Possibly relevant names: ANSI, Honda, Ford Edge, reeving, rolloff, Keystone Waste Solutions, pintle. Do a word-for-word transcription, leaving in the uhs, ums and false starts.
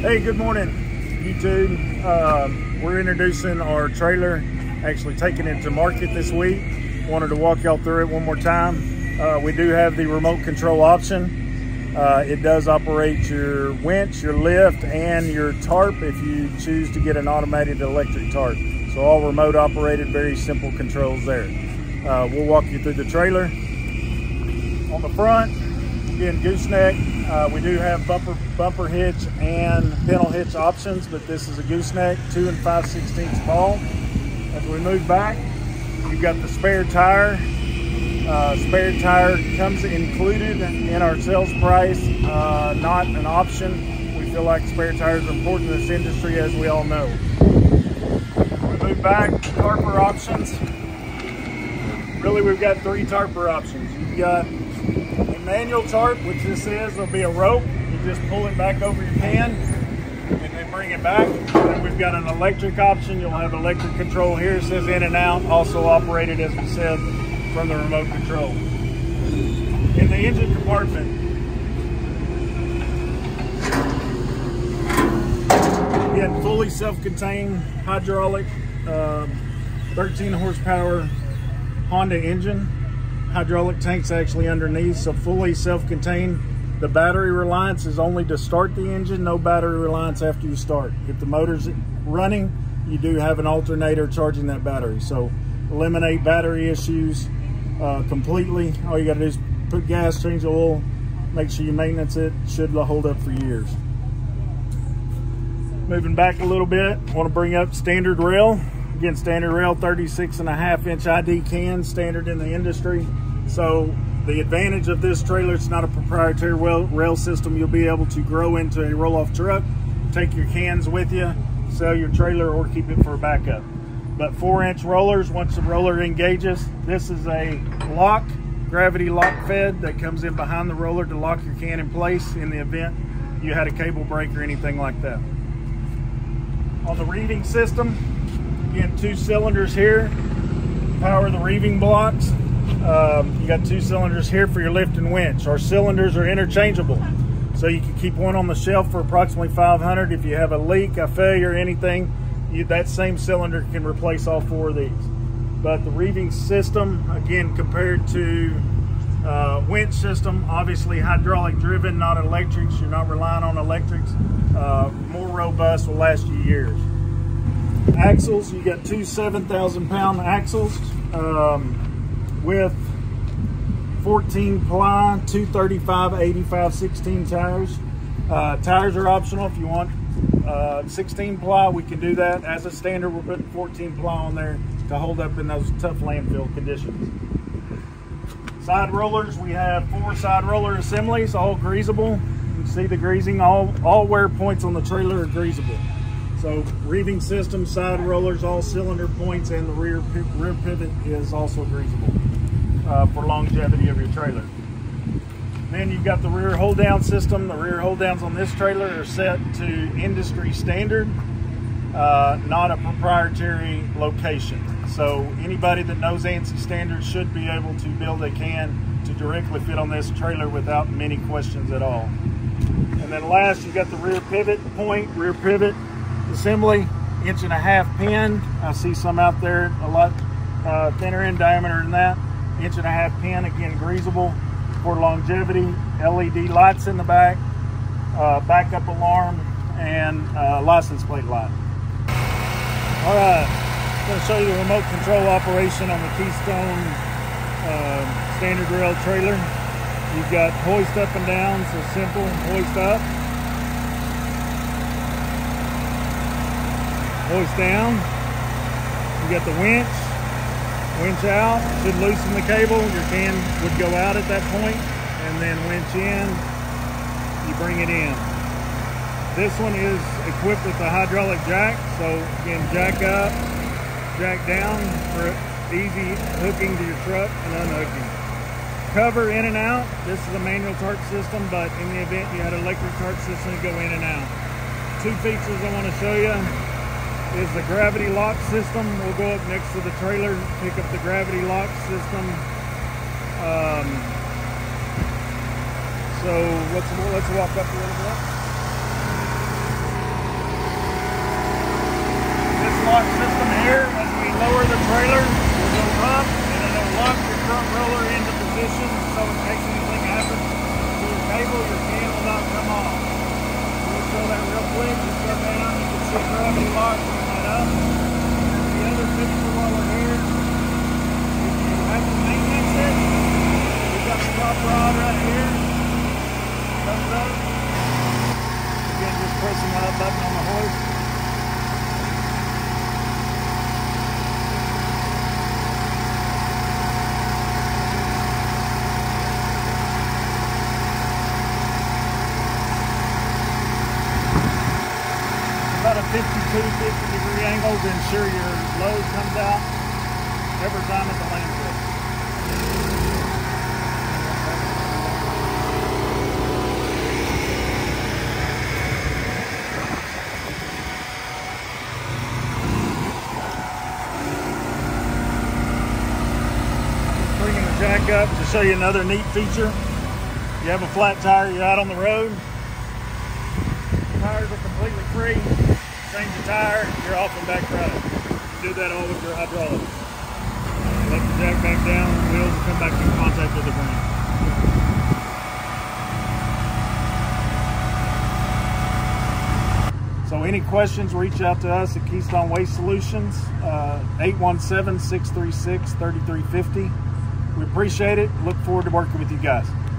Hey, good morning, YouTube. Um, we're introducing our trailer, actually taking it to market this week. Wanted to walk y'all through it one more time. Uh, we do have the remote control option. Uh, it does operate your winch, your lift, and your tarp if you choose to get an automated electric tarp. So all remote operated, very simple controls there. Uh, we'll walk you through the trailer. On the front, again, gooseneck. Uh, we do have bumper bumper hitch and pintle hitch options, but this is a gooseneck, two and five sixteenths ball. As we move back, you've got the spare tire. Uh, spare tire comes included in our sales price, uh, not an option. We feel like spare tires are important in this industry, as we all know. We move back, tarper options. Really, we've got three tarper options. You've got a manual tarp, which this is, will be a rope. You just pull it back over your hand and then bring it back. And then we've got an electric option. You'll have electric control here. It says in and out, also operated, as we said, from the remote control. In the engine compartment, again, fully self-contained hydraulic, uh, thirteen horsepower Honda engine. Hydraulic tanks actually underneath, so fully self-contained. The battery reliance is only to start the engine, no battery reliance after you start. If the motor's running, you do have an alternator charging that battery. So eliminate battery issues uh, completely. All you gotta do is put gas, change the oil, make sure you maintenance it, should hold up for years. Moving back a little bit, wanna bring up standard rail. Again, standard rail, thirty-six and a half inch I D can, standard in the industry. So the advantage of this trailer, it's not a proprietary rail, rail system. You'll be able to grow into a roll-off truck, take your cans with you, sell your trailer, or keep it for a backup. But four inch rollers, once the roller engages, this is a lock, gravity lock fed that comes in behind the roller to lock your can in place in the event you had a cable break or anything like that. On the reeving system, again, two cylinders here, power the reeving blocks. Um, you got two cylinders here for your lift and winch. Our cylinders are interchangeable, so you can keep one on the shelf for approximately five hundred dollars. If you have a leak, a failure, anything, you, that same cylinder can replace all four of these. But the reeving system, again, compared to uh, winch system, obviously hydraulic driven, not electrics. You're not relying on electrics. Uh, more robust, will last you years. Axles, you got two seven thousand pound axles um, with fourteen ply, two thirty-five, eighty-five, sixteen tires. Uh, tires are optional if you want. Uh, sixteen ply, we can do that. As a standard, we're putting fourteen ply on there to hold up in those tough landfill conditions. Side rollers, we have four side roller assemblies, all greasable. You can see the greasing, all, all wear points on the trailer are greasable. So reeving system, side rollers, all cylinder points, and the rear, rear pivot is also greasable uh, for longevity of your trailer. Then you've got the rear hold down system. The rear hold downs on this trailer are set to industry standard, uh, not a proprietary location. So anybody that knows ANSI standards should be able to build a can to directly fit on this trailer without many questions at all. And then last, you've got the rear pivot point, rear pivot assembly, inch and a half pin. I see some out there a lot uh, thinner in diameter than that. Inch and a half pin, again, greasable for longevity. L E D lights in the back, uh, backup alarm, and uh, license plate light. All right, I'm going to show you the remote control operation on the Keystone uh, standard rail trailer. You've got hoist up and down, so simple, hoist up. Hoist down, you got the winch, winch out, should loosen the cable, your can would go out at that point, and then winch in, you bring it in. This one is equipped with a hydraulic jack, so again, jack up, jack down for easy hooking to your truck and unhooking. Cover in and out, this is a manual tarp system, but in the event you had an electric tarp system, go in and out. Two features I want to show you is the gravity lock system. We'll go up next to the trailer, pick up the gravity lock system. Um, so let's, let's walk up a little bit. coffee pot that up. The other picture while we're here, if you have to maintenance it, we've got the drop rod right here. Comes up. Again, just pressing that button on the hoist. fifty-two, fifty degree angle to ensure your load comes out every time at the landfill. Bringing the jack up to show you another neat feature. If you have a flat tire, you're out on the road, tires are completely free. Change the tire, you're off and back running. You do that all with your hydraulics. Let the jack back down, wheels will come back in contact with the ground. So any questions, reach out to us at Keystone Waste Solutions, uh, eight one seven, six three six, three three five zero. We appreciate it. Look forward to working with you guys.